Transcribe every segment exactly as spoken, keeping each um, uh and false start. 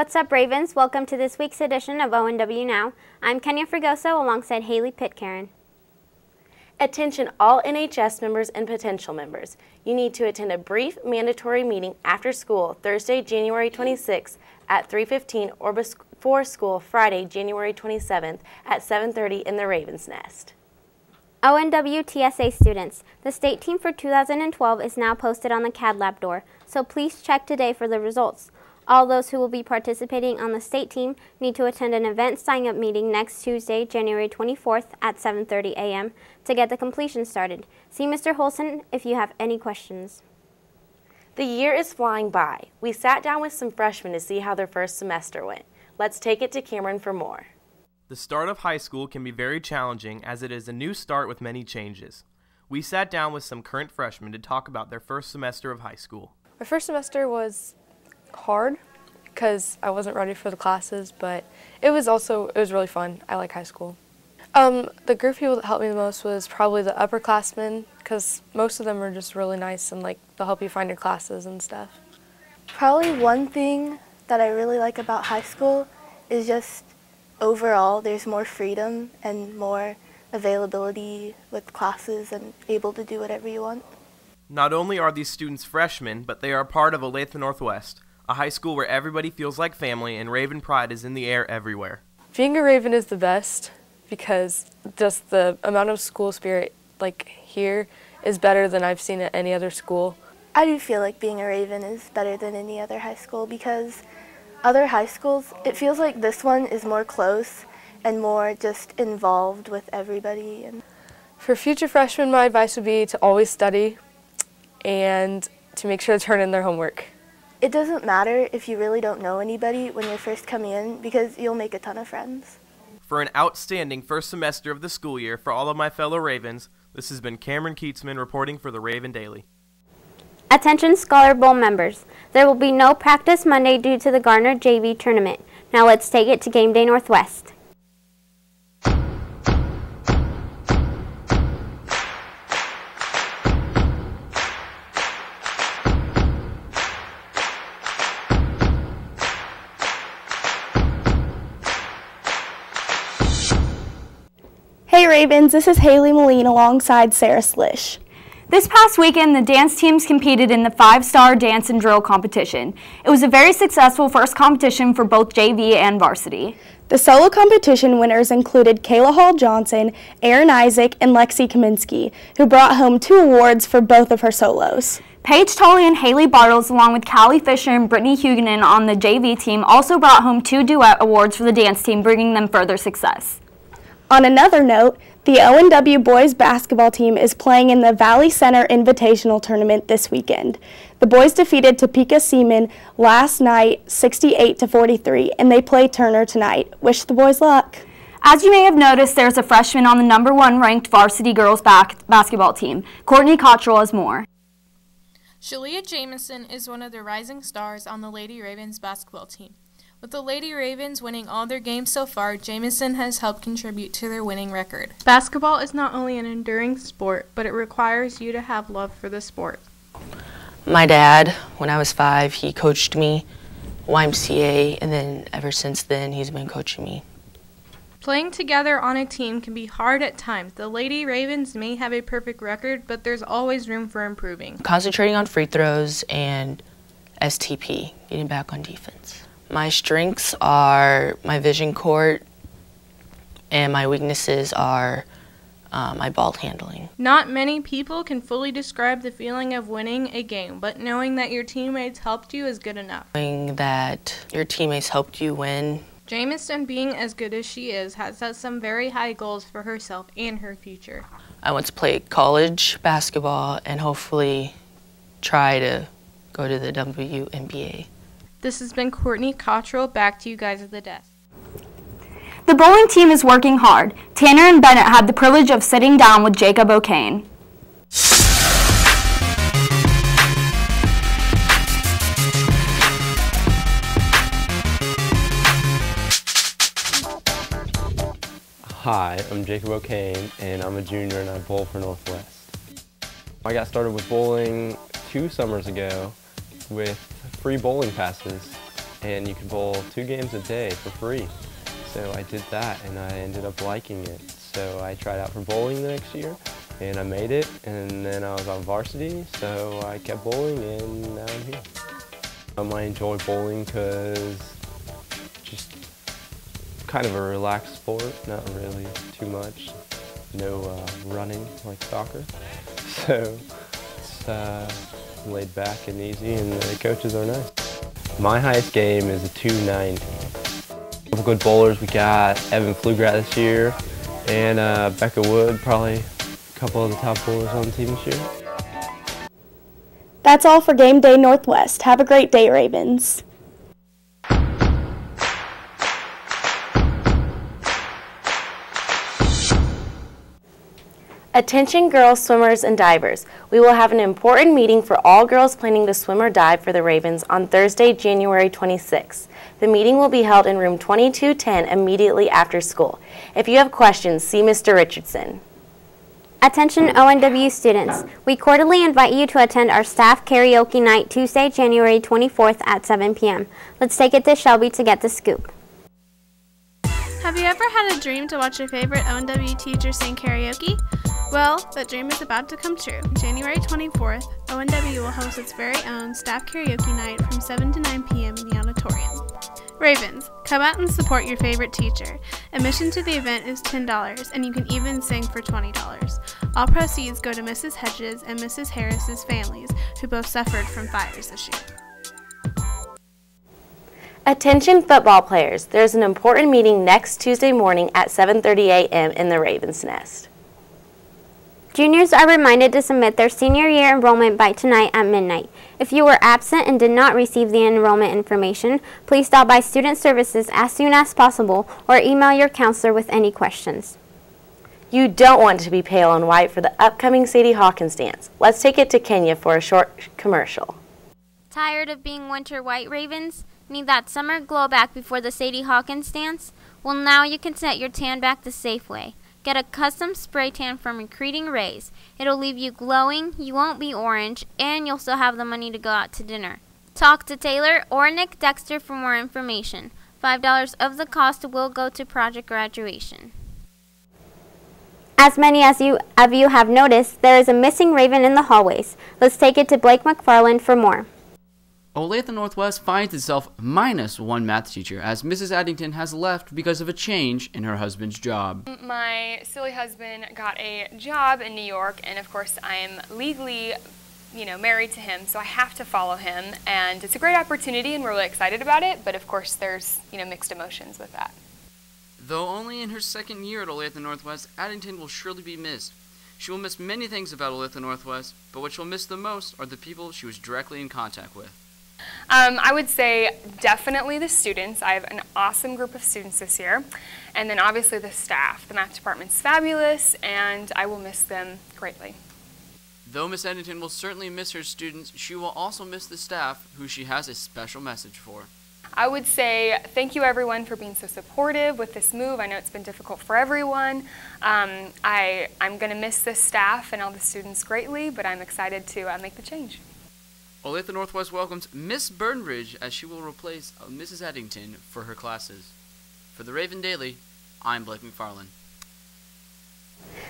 What's up, Ravens? Welcome to this week's edition of O N W Now. I'm Kenya Fregoso alongside Haley Pitcairn. Attention all N H S members and potential members. You need to attend a brief mandatory meeting after school Thursday, January twenty-sixth at three fifteen or before school Friday, January twenty-seventh at seven thirty in the Raven's Nest. O N W T S A students, the state team for two thousand twelve is now posted on the C A D Lab door, so please check today for the results. All those who will be participating on the state team need to attend an event sign-up meeting next Tuesday, January twenty-fourth at seven thirty a m to get the completion started. See Mister Holson if you have any questions. The year is flying by. We sat down with some freshmen to see how their first semester went. Let's take it to Cameron for more. The start of high school can be very challenging as it is a new start with many changes. We sat down with some current freshmen to talk about their first semester of high school. My first semester was hard because I wasn't ready for the classes, but it was also, it was really fun. I like high school. Um, the group of people that helped me the most was probably the upperclassmen because most of them are just really nice and like they'll help you find your classes and stuff. Probably one thing that I really like about high school is just overall, there's more freedom and more availability with classes and able to do whatever you want. Not only are these students freshmen, but they are part of Olathe Northwest, a high school where everybody feels like family and Raven pride is in the air everywhere. Being a Raven is the best because just the amount of school spirit like here is better than I've seen at any other school. I do feel like being a Raven is better than any other high school because other high schools, it feels like this one is more close and more just involved with everybody. And for future freshmen, my advice would be to always study and to make sure to turn in their homework. It doesn't matter if you really don't know anybody when you're first coming in because you'll make a ton of friends. For an outstanding first semester of the school year for all of my fellow Ravens, this has been Cameron Kietzman reporting for the Raven Daily. Attention Scholar Bowl members, there will be no practice Monday due to the Garner J V tournament. Now let's take it to Game Day Northwest. Hey Ravens, this is Haley Moline alongside Sarah Slish. This past weekend, the dance teams competed in the five-star dance and drill competition. It was a very successful first competition for both J V and varsity. The solo competition winners included Kayla Hall Johnson, Aaron Isaac, and Lexi Kaminsky, who brought home two awards for both of her solos. Paige Tully and Haley Bartles, along with Callie Fisher and Brittany Huguenin on the J V team, also brought home two duet awards for the dance team, bringing them further success. On another note, the O N W boys basketball team is playing in the Valley Center Invitational Tournament this weekend. The boys defeated Topeka Seaman last night sixty-eight to forty-three, and they play Turner tonight. Wish the boys luck. As you may have noticed, there's a freshman on the number one ranked varsity girls basketball team. Courtney Cottrell has more. Shalia Jamison is one of the rising stars on the Lady Ravens basketball team. With the Lady Ravens winning all their games so far, Jamison has helped contribute to their winning record. Basketball is not only an enduring sport, but it requires you to have love for the sport. My dad, when I was five, he coached me, Y M C A, and then ever since then, he's been coaching me. Playing together on a team can be hard at times. The Lady Ravens may have a perfect record, but there's always room for improving. Concentrating on free throws and S T P, getting back on defense. My strengths are my vision court, and my weaknesses are uh, my ball handling. Not many people can fully describe the feeling of winning a game, but knowing that your teammates helped you is good enough. Knowing that your teammates helped you win. Jamison, being as good as she is, has set some very high goals for herself and her future. I want to play college basketball and hopefully try to go to the W N B A. This has been Courtney Cottrell. Back to you guys at the desk. The bowling team is working hard. Tanner and Bennett had the privilege of sitting down with Jacob O'Kane. Hi, I'm Jacob O'Kane, and I'm a junior, and I bowl for Northwest. I got started with bowling two summers ago with free bowling passes. and you could bowl two games a day for free. So I did that, and I ended up liking it. So I tried out for bowling the next year, and I made it, and then I was on varsity, so I kept bowling, and now I'm here. Um, I enjoy bowling because just kind of a relaxed sport, not really too much. No uh, running like soccer, so it's uh, laid back and easy, and the coaches are nice. My highest game is a two ninety. Couple good bowlers, we got Evan Flugrad this year, and uh, Becca Wood, probably a couple of the top bowlers on the team this year. That's all for Game Day Northwest. Have a great day, Ravens. Attention girls swimmers and divers. We will have an important meeting for all girls planning to swim or dive for the Ravens on Thursday, January twenty-sixth. The meeting will be held in room twenty-two ten immediately after school. If you have questions, see Mister Richardson. Attention O N W students. We cordially invite you to attend our staff karaoke night Tuesday, January twenty-fourth at seven p m Let's take it to Shelby to get the scoop. Have you ever had a dream to watch your favorite O N W teacher sing karaoke? Well, that dream is about to come true. January twenty-fourth, O N W will host its very own staff karaoke night from seven to nine p m in the auditorium. Ravens, come out and support your favorite teacher. Admission to the event is ten dollars, and you can even sing for twenty dollars. All proceeds go to Missus Hedges and Missus Harris's families, who both suffered from fires this year. Attention football players, there's an important meeting next Tuesday morning at seven thirty a m in the Raven's Nest. Juniors are reminded to submit their senior year enrollment by tonight at midnight. If you were absent and did not receive the enrollment information, please stop by Student Services as soon as possible or email your counselor with any questions. You don't want to be pale and white for the upcoming Sadie Hawkins dance. Let's take it to Kenya for a short commercial. Tired of being winter white, Ravens? Need that summer glow back before the Sadie Hawkins dance? Well, now you can set your tan back the safe way. Get a custom spray tan from Recreating Rays. It'll leave you glowing, you won't be orange, and you'll still have the money to go out to dinner. Talk to Taylor or Nick Dexter for more information. five dollars of the cost will go to project graduation. As many as you, of you have noticed, there is a missing Raven in the hallways. Let's take it to Blake McFarland for more. Olathe Northwest finds itself minus one math teacher as Missus Addington has left because of a change in her husband's job. My silly husband got a job in New York, and of course I am legally, you know, married to him, so I have to follow him, and it's a great opportunity and we're really excited about it, but of course there's, you know, mixed emotions with that. Though only in her second year at Olathe Northwest, Addington will surely be missed. She will miss many things about Olathe Northwest, but what she'll miss the most are the people she was directly in contact with. Um, I would say definitely the students. I have an awesome group of students this year, and then obviously the staff. The math department's fabulous, and I will miss them greatly. Though Miss Addington will certainly miss her students, she will also miss the staff, who she has a special message for. I would say thank you everyone for being so supportive with this move. I know it's been difficult for everyone. Um, I, I'm going to miss this staff and all the students greatly, but I'm excited to uh, make the change. Olathe Northwest welcomes Miss Burnbridge as she will replace Missus Addington for her classes. For the Raven Daily, I'm Blake McFarland.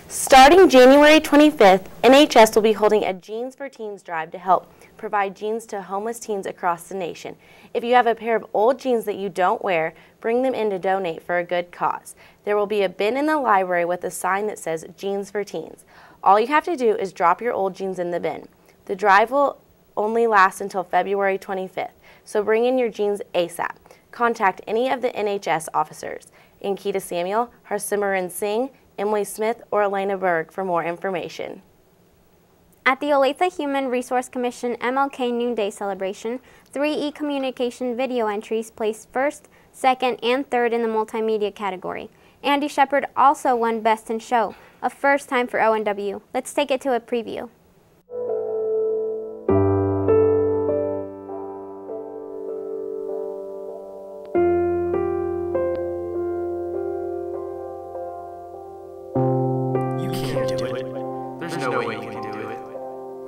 Starting January twenty-fifth, N H S will be holding a Jeans for Teens drive to help provide jeans to homeless teens across the nation. If you have a pair of old jeans that you don't wear, bring them in to donate for a good cause. There will be a bin in the library with a sign that says Jeans for Teens. All you have to do is drop your old jeans in the bin. The drive will only lasts until February twenty-fifth, so bring in your jeans ASAP. Contact any of the N H S officers, Ankita Samuel, Harsimaran Singh, Emily Smith, or Elena Berg for more information. At the Olathe Human Resource Commission M L K Noonday Celebration, three e-communication video entries placed first, second, and third in the multimedia category. Andy Shepard also won Best in Show, a first time for O N W. Let's take it to a preview.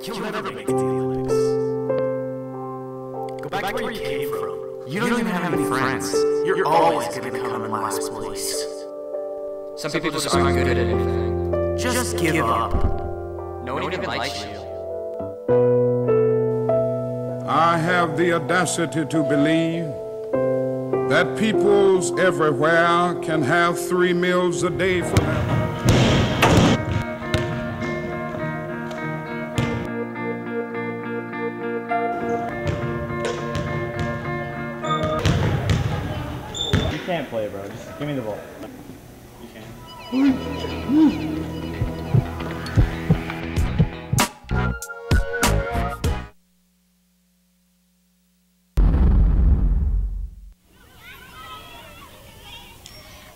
You'll never make it to the Olympics. Go back, back where you came from. You don't, you don't even have, have any friends. friends. You're, You're always, always going to come in last place. Some, Some people just aren't good at anything. Just, just give up. up. No, no one even likes you. I have the audacity to believe that peoples everywhere can have three meals a day for them. Play, bro. Just give me the ball. You can.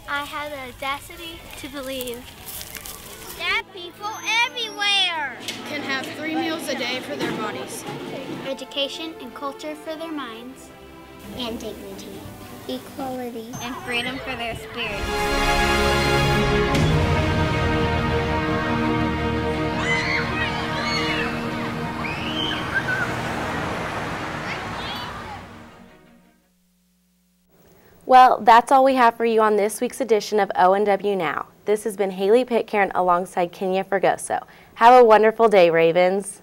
I have the audacity to believe that people everywhere can have three meals a day for their bodies, education and culture for their minds, and dignity, equality, and freedom for their spirit. Well, that's all we have for you on this week's edition of O N W Now. This has been Haley Pitcairn alongside Kenya Fregoso. Have a wonderful day, Ravens.